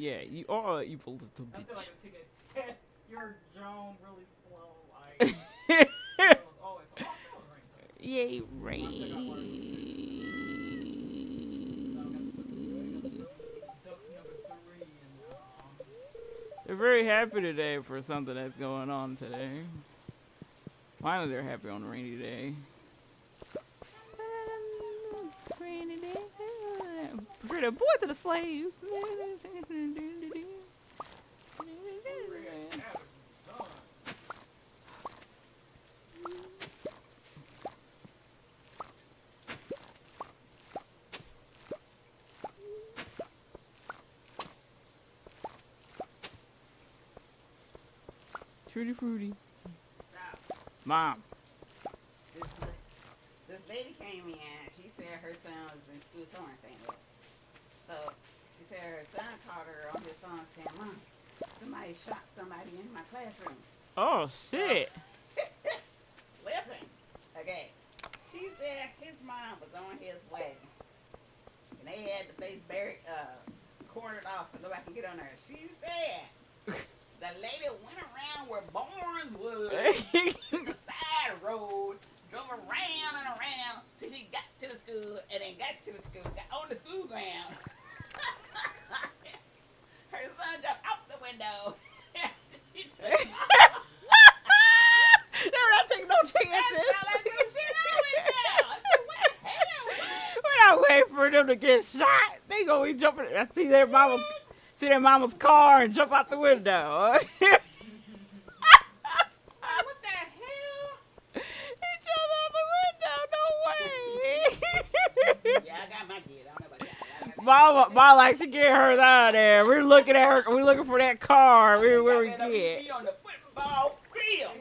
Yeah, you are evil little bitch. I feel like if they said, you're Joan really slow, like... Yay, rain. They're very happy today for something that's going on today. Finally, they're happy on a rainy day. Rainy day. Bring a boy to the slaves. Trudy Fruity. Mom. This lady came in and she said her son was in school somewhere in St. Louis. So she said her son called her on his phone saying, Mom, somebody shot somebody in my classroom. Oh, shit. So, listen. Okay. She said his mom was on his way. And they had the place buried, cornered off so nobody can get on her. She said... The lady went around where Barnes was, the side road, drove around and around till she got to the school, and then got to the school, got on the school ground. Her son jumped out the window. She jumped out. They were not taking no chances. We're not waiting for them to get shot. They gonna be jumping. I see their mama's. See their mama's car and jump out the window. What the hell? He jumped out the window. No way. Yeah, I got my kid. I don't know about that. Mom likes to get hers out of there. We're looking at her. We're looking for that car. We're where we get. Be on the football field.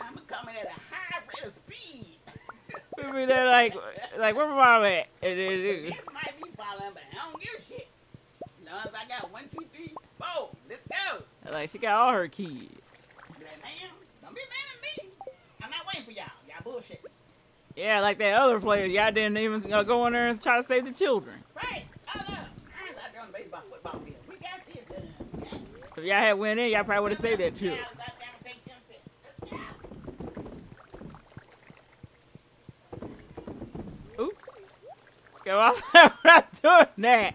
I'm coming at a high rate of speed. We there like where my mom at? And then, this might be following, but I don't give a shit. I got 1, 2, 3, 4. Let's go. Like she got all her kids. Don't be mad at me. I'm not waiting for y'all. Y'all bullshit. Yeah, like that other player. Y'all didn't even go in there and try to save the children. Right. Oh no. I was out there on the baseball football field. We got this done. If y'all had went in, y'all probably would have saved that children. Oop. Go off. We're not doing that.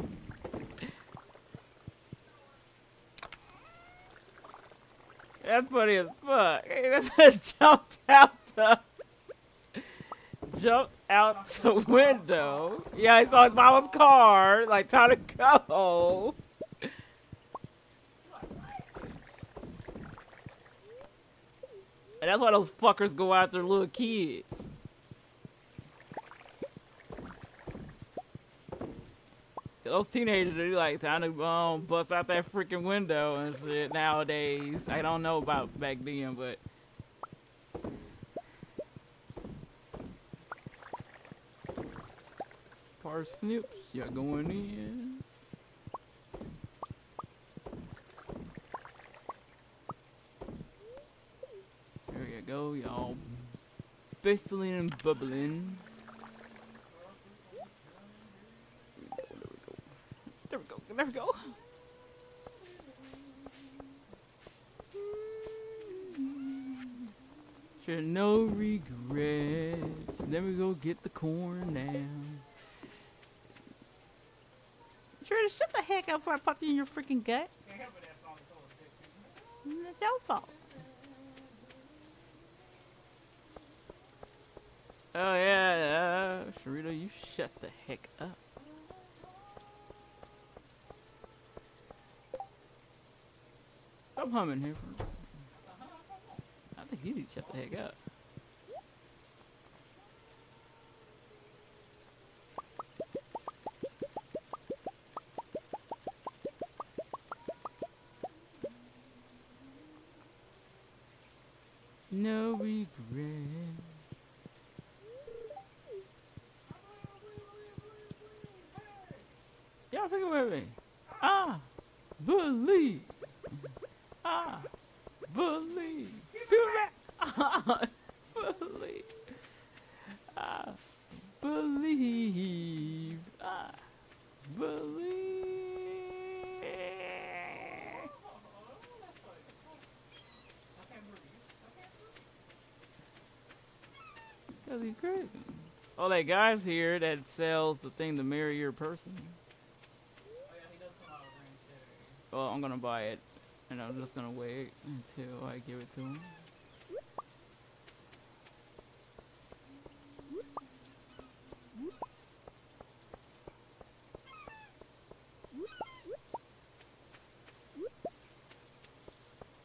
That's funny as fuck. Hey, that's jumped out the window. Yeah, he saw his mama's car, like time to go. And that's why those fuckers go after little kids. Those teenagers are like trying to bust out that freaking window and shit nowadays. I don't know about back then, but parsnips, y'all going in. There you go, y'all bustling and bubbling. There we go. Sure, no regrets. Then we go get the corn now. Sure, shut the heck up before I pop you in your freaking gut. It's your fault. Oh yeah, Sharito, you shut the heck up. I'm humming here. I think you need to shut the heck up. No regrets. Y'all take it with me. I believe. I believe. Feel that? I believe. I believe. I believe. Cause he's crazy. Oh, that guy's here that sells the thing to marry your person. Oh, yeah, he does come out of range there. Well, I'm gonna buy it, and I'm just gonna wait until I give it to him.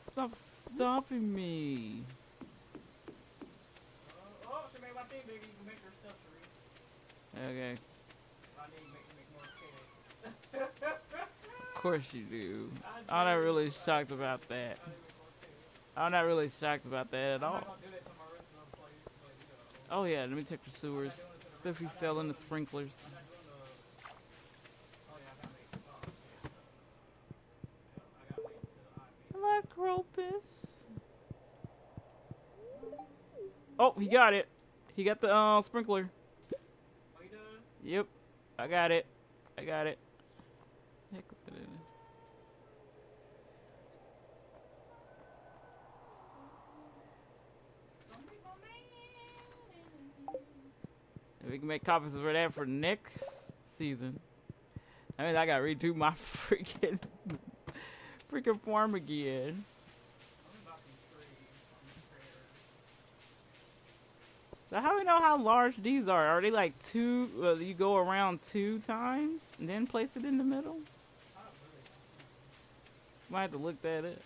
Stop stopping me. Oh, she made my thing bigger. You can make her stuff for me. Okay. I need to make more kids. Of course you do. I'm not really shocked about that. I'm not really shocked about that at all. Oh yeah, let me check the sewers. See if he's selling the sprinklers. Cropus. Oh, he got it. He got the sprinkler. Oh, he does? Yep. I got it. I got it. Heck is it in there? And we can make copies for that for next season. I mean, I gotta redo my freaking farm again. So how do we know how large these are? Are they like two, you go around two times and then place it in the middle? Might have to look that up.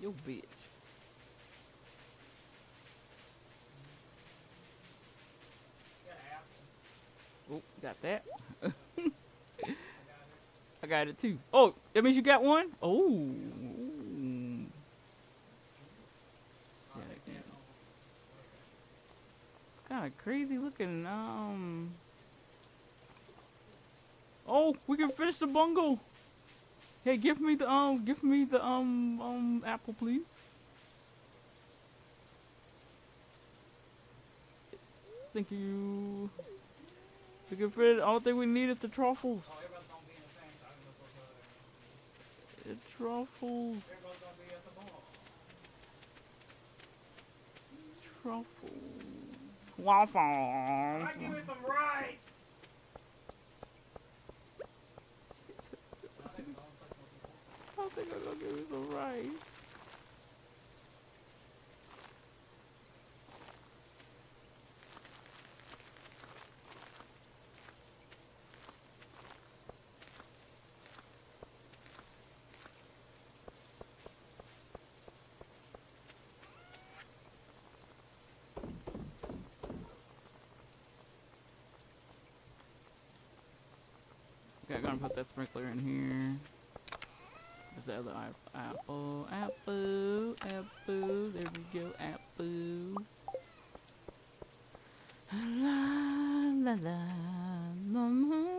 You bitch. Oh, got that. I got it too. Oh, that means you got one? Oh. Ooh. Kind of crazy looking. Oh, we can finish the bungo. Hey, give me the apple, please. Yes, thank you. We can fit it. All the thing we need is the truffles. The truffles. Truffles. Waffle. I give me some rice. I think I'm gonna give me some rice. Okay, I'm gonna put that sprinkler in here. There's the other apple, apple, apple. There we go, apple. La la la, mama.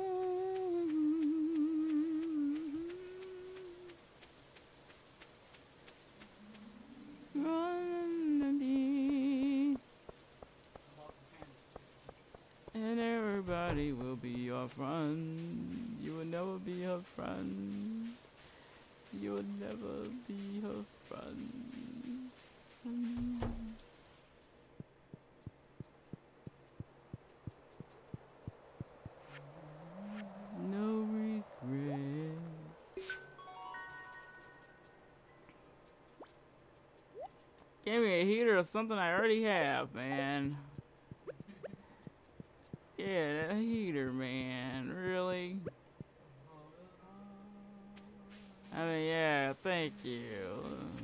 And everybody will be your friend. Never be her friend. You'll never be her friend. No regret. Give me a heater or something I already have, man. Yeah, that heater, man. Really? I mean, yeah, thank you.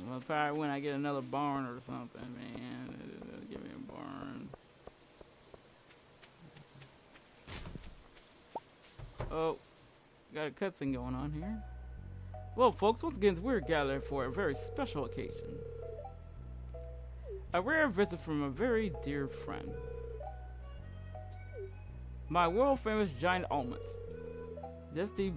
Well, probably when I get another barn or something, man. It'll give me a barn. Oh, got a cutscene going on here. Well, folks, once again, we're gathered for a very special occasion. A rare visit from a very dear friend. My world-famous giant almonds. Zesty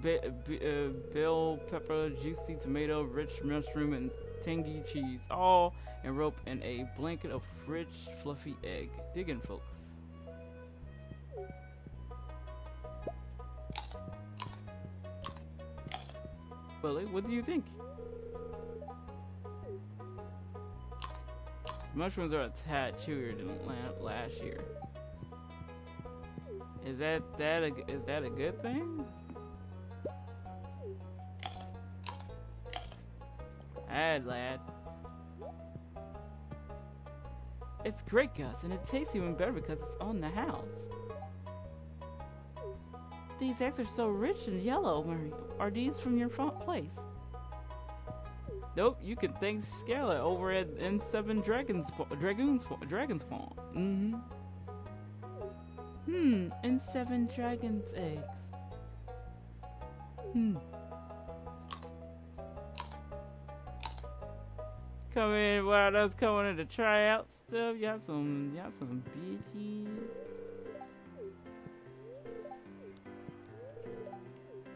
bell pepper, juicy tomato, rich mushroom, and tangy cheese, all enrobed in a blanket of rich, fluffy egg. Digging, folks. Willie, what do you think? Mushrooms are a tad chewier than last year. Is that a good thing? Add, lad. It's great, Gus, and it tastes even better because it's on the house. These eggs are so rich and yellow, Murray. Are these from your front place? Nope, you can thank Scarlet over at N7 Dragon's Farm. Mm-hmm. N7 Dragon's eggs. Come in while I was coming in to try out stuff. Y'all some bitches.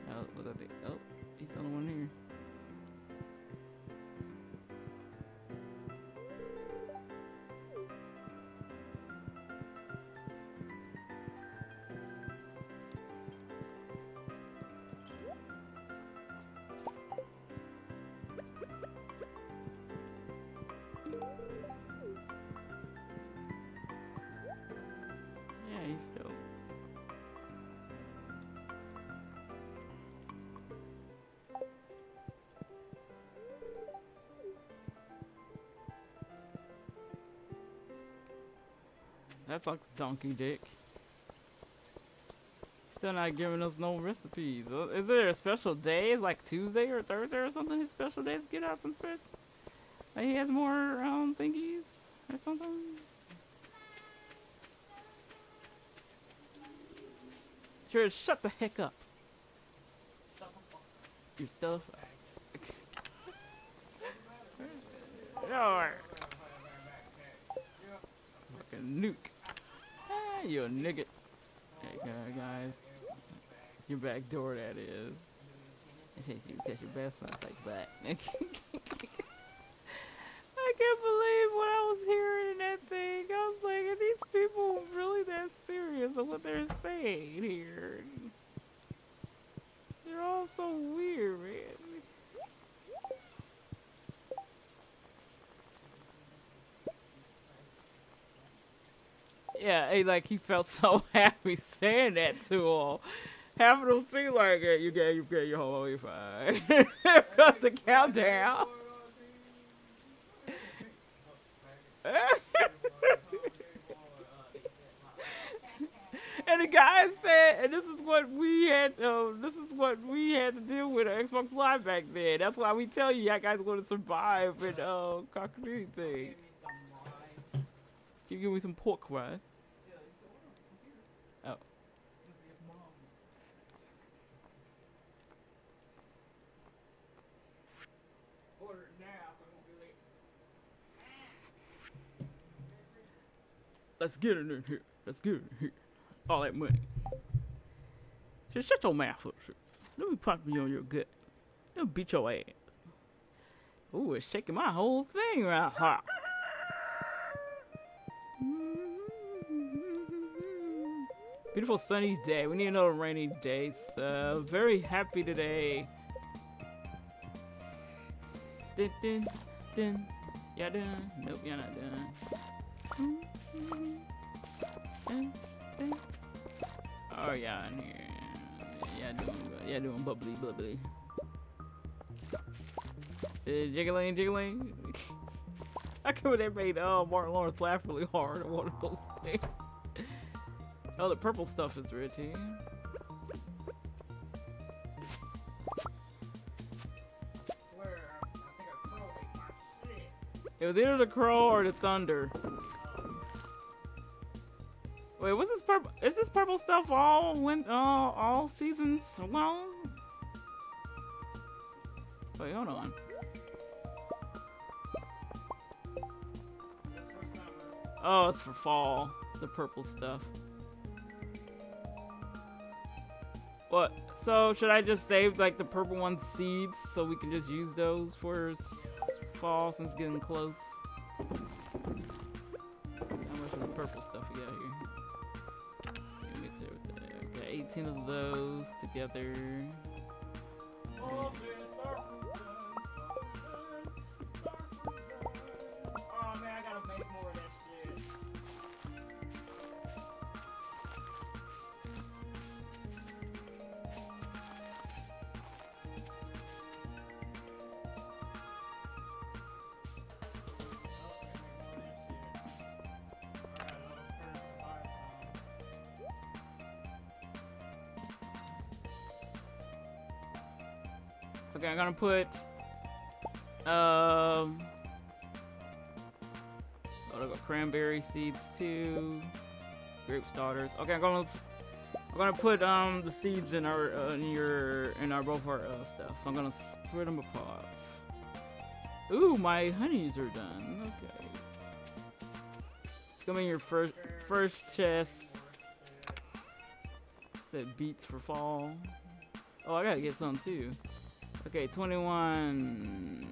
Oh, look at that. Oh, he's the only one here. That's like donkey dick. Still not giving us no recipes. Is there a special day, like Tuesday or Thursday or something? His special days get out some fish. Like he has more thingies or something. Sure, shut the heck up. You're still a flag. No. Fucking nuke. You a nigga. Hey, guys. Your back door, that is. It takes you because your best friend's like black. I can't believe what I was hearing in that thing. I was like, are these people really that serious of what they're saying here? They're all so weird, man. Yeah, he, like, he felt so happy saying that to all. Half of them seem like, hey, you get your whole way fine. Because the countdown. And the guy said, and this is what we had to deal with on Xbox Live back then. That's why we tell you, y'all guys want to survive and concrete things. You give me some pork rice. Oh. Order now, so I won't be late. Let's get it in here. Let's get it in here. All that money. Just shut your mouth up. Let me pop you on your gut. It'll beat your ass. Ooh, it's shaking my whole thing right hot. Beautiful sunny day. We need another rainy day. So very happy today. Dun, dun, dun. Y'all done? Nope, y'all not done. Dun, dun. Oh, y'all in here. Y'all doing bubbly, bubbly. Jiggling, jiggling. I could have made Martin Lawrence laugh really hard on one of those things. Oh, the purple stuff is rich here. It was either the crow or the thunder. Wait, what's this purple? Is this purple stuff all seasons long? Wait, hold on. Oh, it's for fall. The purple stuff. What? So should I just save like the purple one's seeds so we can just use those for fall since it's getting close? How much of the purple stuff we got here? Okay, mix it with that. Got 18 of those together. Oh man, I gotta make more. Okay, I'm gonna put oh, I've got cranberry seeds too, grape starters. Okay, I'm gonna put the seeds in our both our stuff. So I'm gonna split them apart. Ooh, my honeys are done. Okay, come in your first chest. That beats for fall. Oh, I gotta get some too. Okay, 21.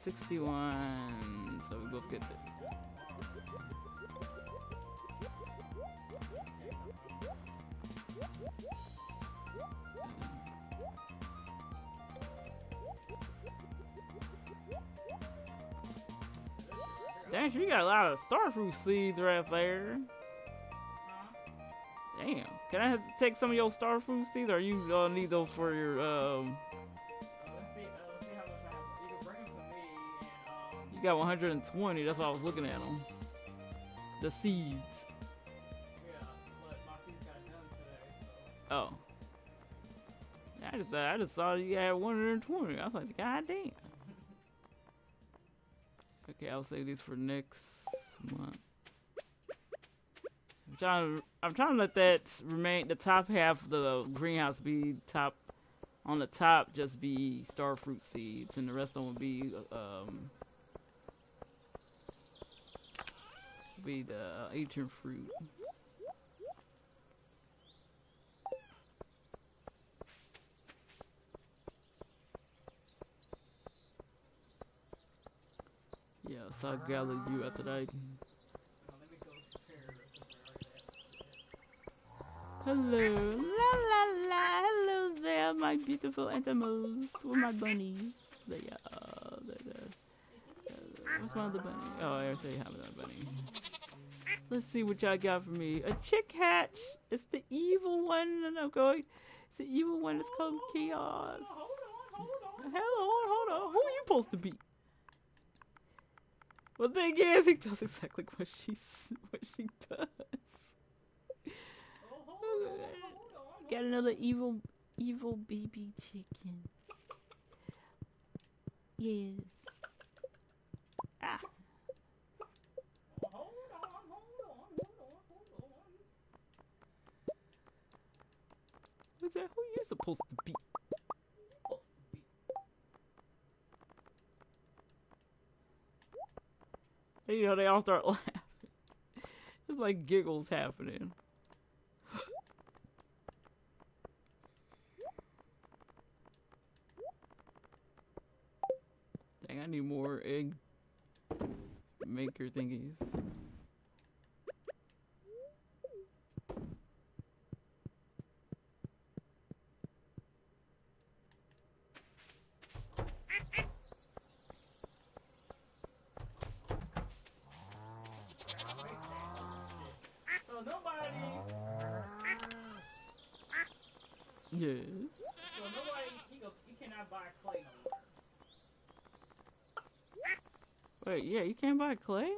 61. So we both get it. Dang, you got a lot of starfruit seeds right there. Damn. Can I have to take some of your starfruit seeds, or you need those for your let's see how much I have. You can bring them to me and you got 120, that's why I was looking at them. The seeds. Yeah, but my seeds got done today, so. Oh. I just saw you had 120. I was like, god damn. Okay, I'll save these for next month. I'm trying to let that remain. The top half of the greenhouse be top. On the top, just be starfruit seeds, and the rest of them will be the ancient fruit. Yeah, so I'll gather you after that. Hello, la la la, hello there, my beautiful animals, with my bunnies. There you are, there. What's my other bunny? Oh, I already have another bunny. Let's see what y'all got for me. A chick hatch! It's the evil one that I'm going, it's the evil one that's called Chaos. Hold on. Hold on, who are you supposed to be? Well, the thing is, he does exactly what she does. Got another evil baby chicken. Yes. Ah. Is that who you're supposed to be? You know, they all start laughing. It's like giggles happening. Dang, I need more egg maker thingies. Yes. So nobody, you cannot buy clay no more. Wait, yeah, you can't buy clay?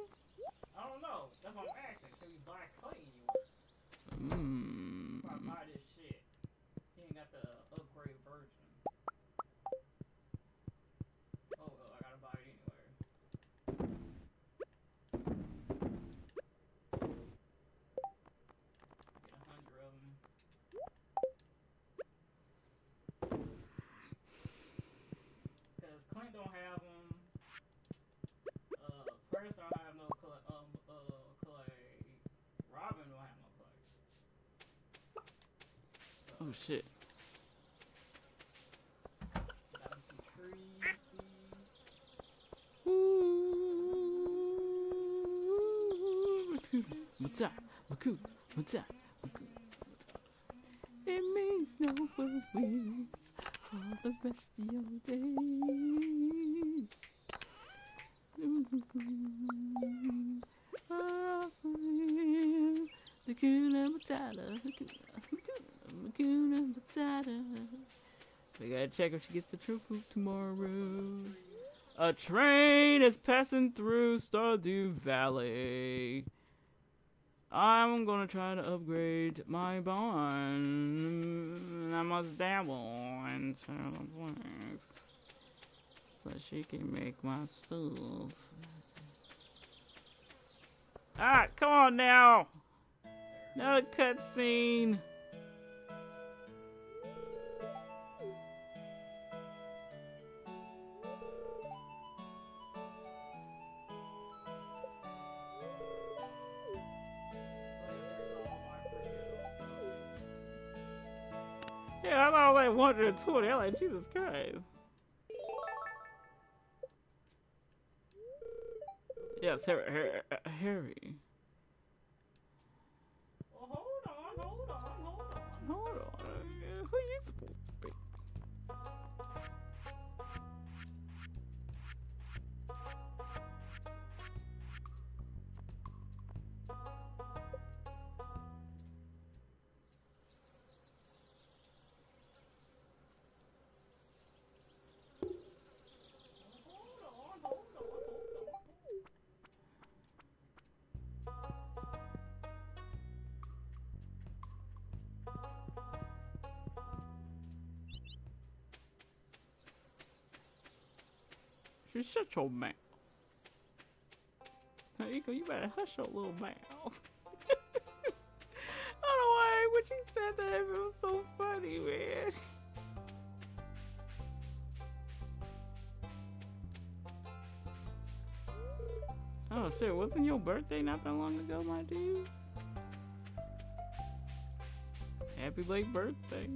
I don't know. That's what I'm asking. Can we buy clay anywhere? Mm. If I buy this shit, he ain't got the upgrade version. Oh, well, I gotta buy it anywhere. Get 100 of them. Clint don't have them. Press don't have no clay. Robin don't have no clay. So, oh shit. Got some trees. It means no worries for the rest of your day. We gotta check if she gets the true food tomorrow. A train is passing through Stardew Valley. I'm gonna try to upgrade my barn. And I must dabble in several things so she can make my stuff. Ah, come on now! Another cutscene! Yeah, I thought I was like 120. I'm like, Jesus Christ. Yes, Harry. Well, hold on. Who are you supposed to be? Shut your mouth. Eagle, you better hush your little mouth. I don't know why you said that. It was so funny, man. Oh, shit. Wasn't your birthday not that long ago, my dude? Happy late birthday.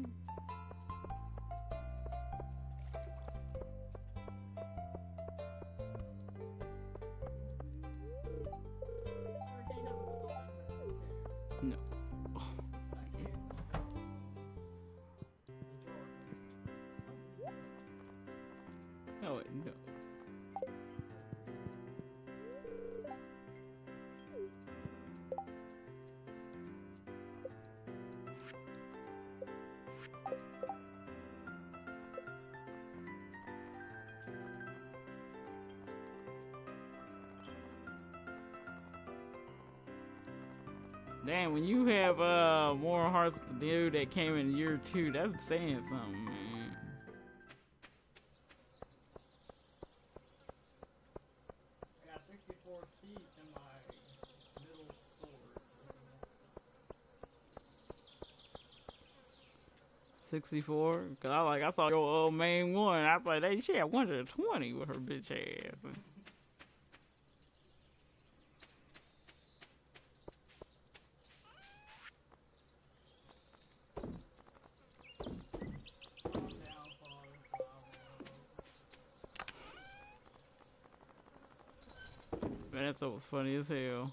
Damn, when you have more hearts to do that came in year 2, that's saying something, man. I got 64 seeds in my middle store. 64? Cause I saw your old main one. I was like, hey, she had 120 with her bitch ass. That was funny as hell.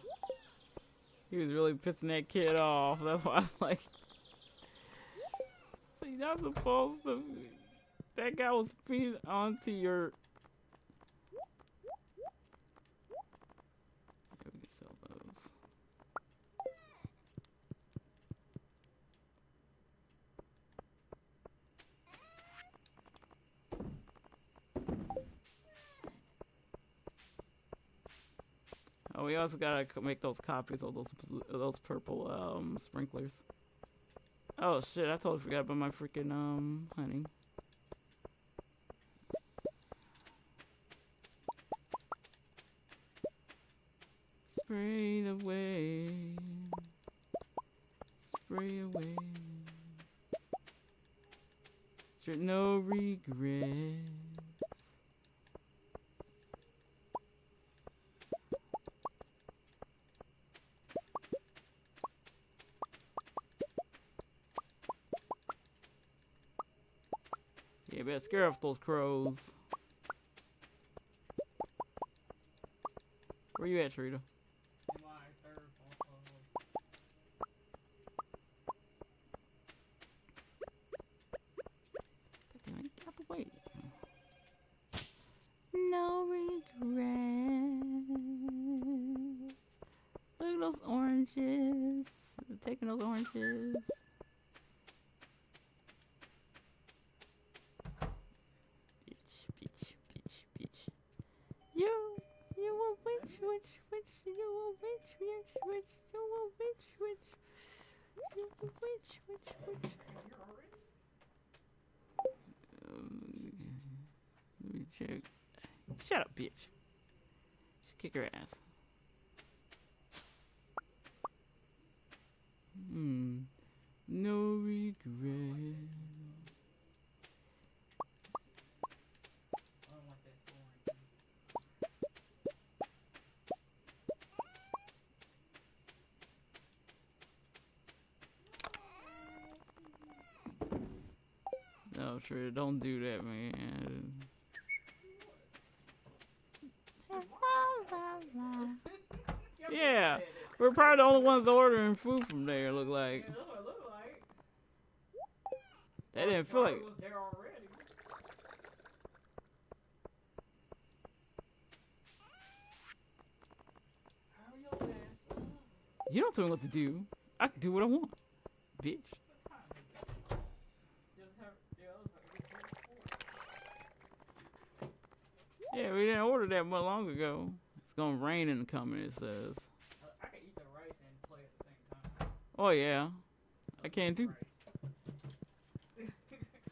He was really pissing that kid off. That's why I was like, so you're not supposed to. That guy was feeding onto your. Yeah, we can sell those. Oh, we also gotta make those copies of those purple sprinklers. Oh shit! I totally forgot about my freaking honey. Spray away, spray away. No regrets. Yeah, scare off those crows. Where you at, Trita? No regrets. Look at those oranges. Taking those oranges. Which you will Which? Let me check. Shut up, bitch. Just kick her ass. No regret. No, Trey, don't do that, man. Yeah, we're probably the only ones ordering food from there, look like. Yeah, that's what it looked like. That didn't feel like it was there already. Hurry your ass up. You don't tell me what to do. I can do what I want, bitch. Yeah, we didn't order that much long ago. It's gonna rain in the coming, it says. I can eat the rice and play at the same time. Oh yeah, I can too.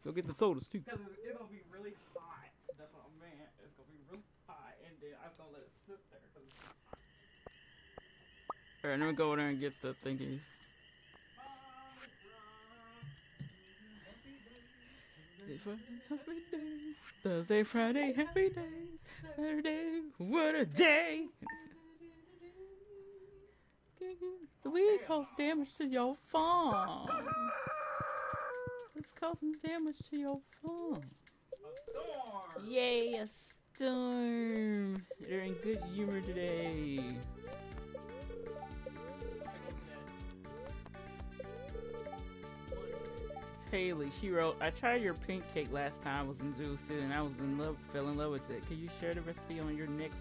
Go get the sodas too. Cause it's gonna be really hot. That's what I meant. It's gonna be really hot, and then I'm gonna let it sit there cause it's hot. All right, let me go over there and get the thingies. Happy days, Thursday, Friday, happy days, Saturday, what a day! We cause damage to your farm. It's causing damage to your farm. A storm! Yay, a storm! They're in good humor today. Haley, she wrote, I tried your pink cake last time I was in Zuzu City and I was in love, fell in love with it. Can you share the recipe on your next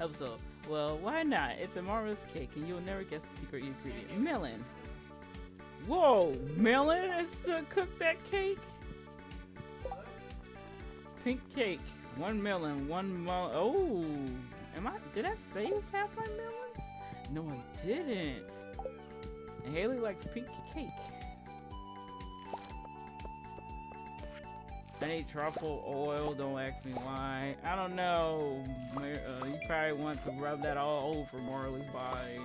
episode? Well, why not? It's a marvelous cake and you'll never guess the secret ingredient. Melon. Whoa, melon has to cook that cake? Pink cake. One melon, oh, did I save half my melons? No, I didn't. And Haley likes pink cake. I need truffle oil, don't ask me why. I don't know. You probably want to rub that all over Marley's body.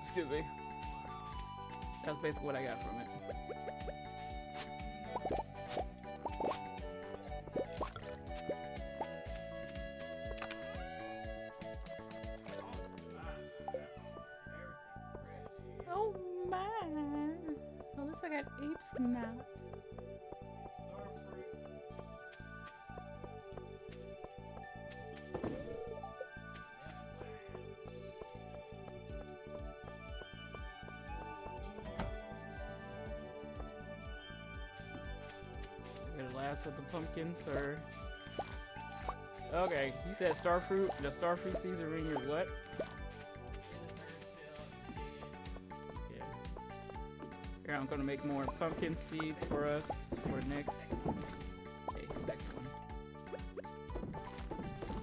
Excuse me. That's basically what I got from it. Oh my. At least I got 8 from now. Last of the pumpkins, sir. Okay, you said starfruit. The starfruit seeds are in your what? Yeah. Here, I'm gonna make more pumpkin seeds for us for next. Okay, next one.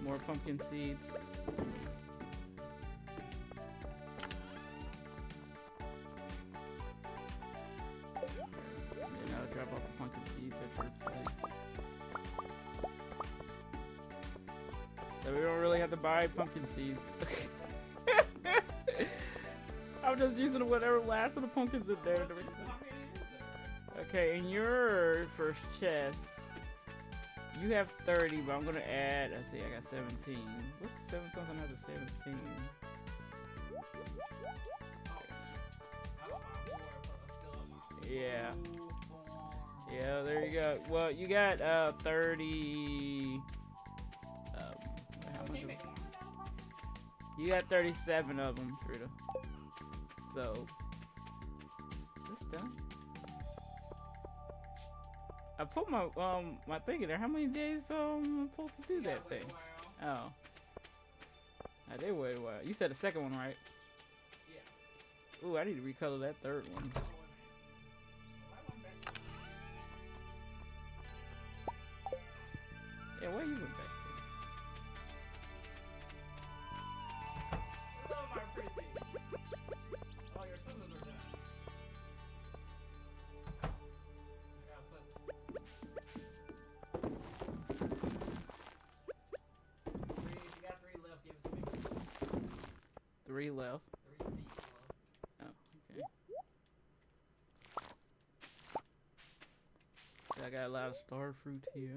More pumpkin seeds. Buy pumpkin seeds. I'm just using whatever last of the pumpkins is there. Okay, in your first chest, you have 30, but I'm gonna add. Let's see, I got 17. What's 7 something out of 17? Yeah. Yeah, there you go. Well, you got 30. You got 37 of them, Frida. So, is this done? I put my my thing in there. How many days I'm supposed to do that thing? Oh, I did wait a while. You said the second one, right? Yeah. Ooh, I need to recolor that third one. Yeah, where you went back? Oh, your sister's three left. Three seeds left. Oh, okay. So I got a lot of star fruit here.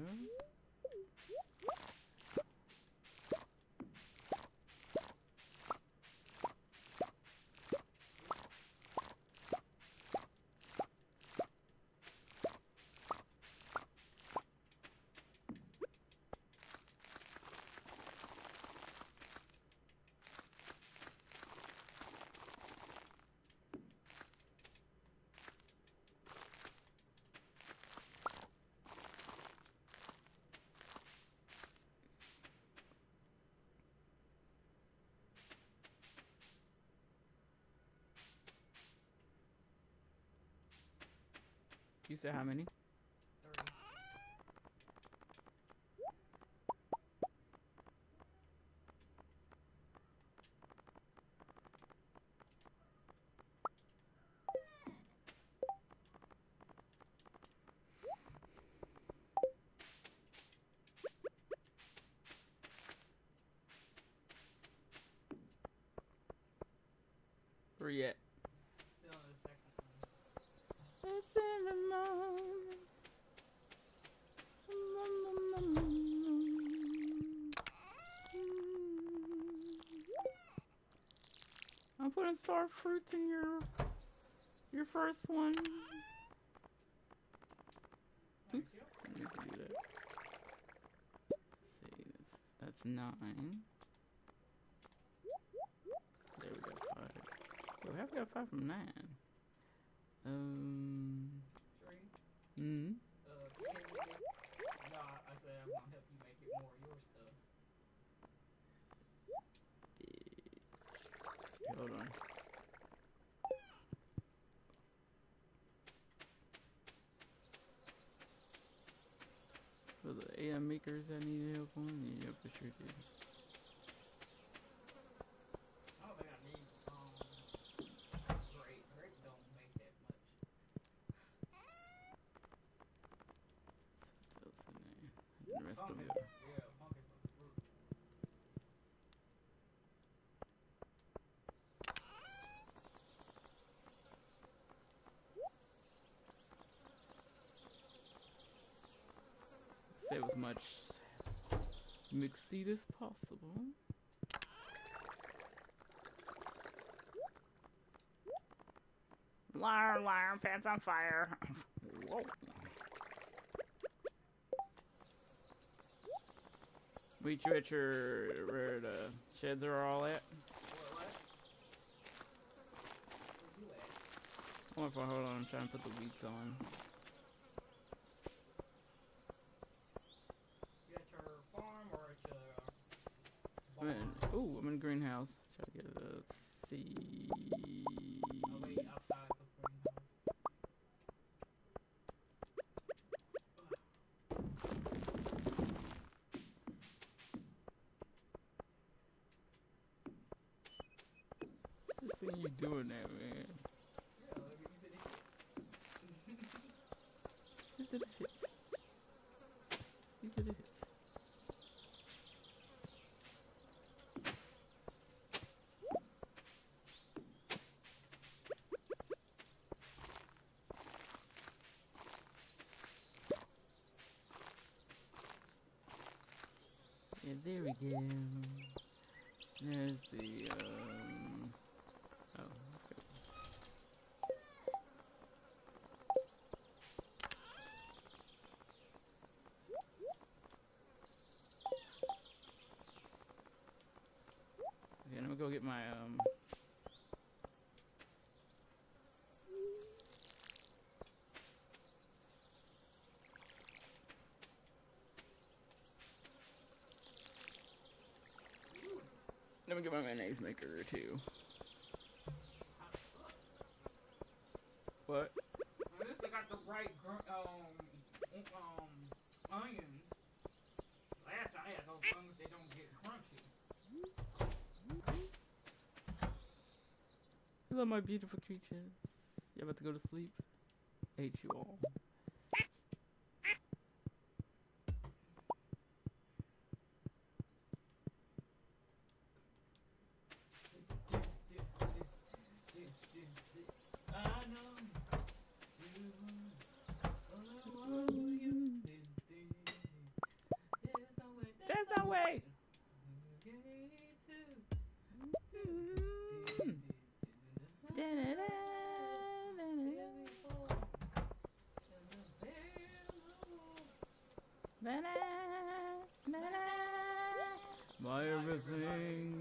You said how many? Three. Where are you at? Still in the second. I'm putting star fruit in your first one. Oops, I need to do that. Let's see, that's 9. There we go, 5. Well, we have got 5 from 9. No, I said I'm gonna help you make it more your stuff. Yeah. Hold on. For the AI makers that need help on, yeah, for sure do. Save as much mixed seed as possible. Liar, liar, pants on fire. Whoa. Wait, you at your where the sheds are all at? Oh, if I hold on, I'm trying to put the weeds on. I'm in a greenhouse. Try to get the seeds. I'll wait outside the greenhouse. Just seeing you doing that, man. Yeah, look, these are the hits. These are the hits. These are the hits. There we go. There's the oh, okay. Okay, I'm gonna go get my let me get my mayonnaise maker too. What? At least they got the right onions. Last time I had those onions, they don't get crunchy. Hello, my beautiful creatures. You about to go to sleep? I hate you all. away. My everything.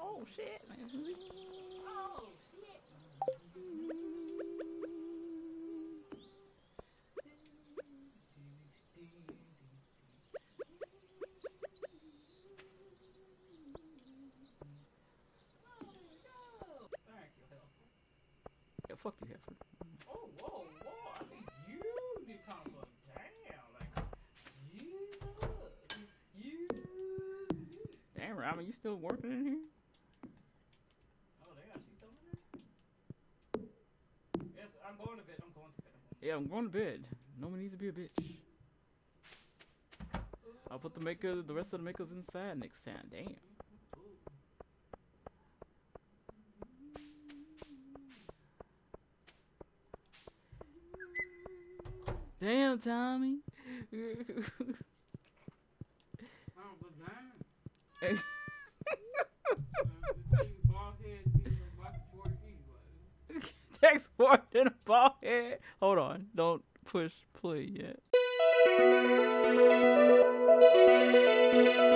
Oh shit. Oh shit. Yeah, fuck you, Heffer. Oh, whoa, whoa. I think you need to calm down. Like, you. Damn, Robin, you still working in here? Oh, damn, she's still in there? Yes, I'm going to bed. Yeah, I'm going to bed. No one needs to be a bitch. I'll put the makeup, the rest of the makeups inside next time. Damn. Damn, Tommy. Hey. Takes more than a bald head. Hold on, don't push play yet.